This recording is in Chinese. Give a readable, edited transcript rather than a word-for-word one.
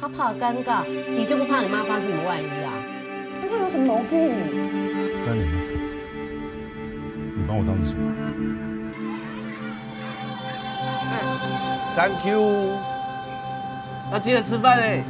他怕尴尬，你就不怕你妈发生什么万一啊？那这有什么毛病？那你呢？你把我当成什么？Thank you。要记得吃饭哎。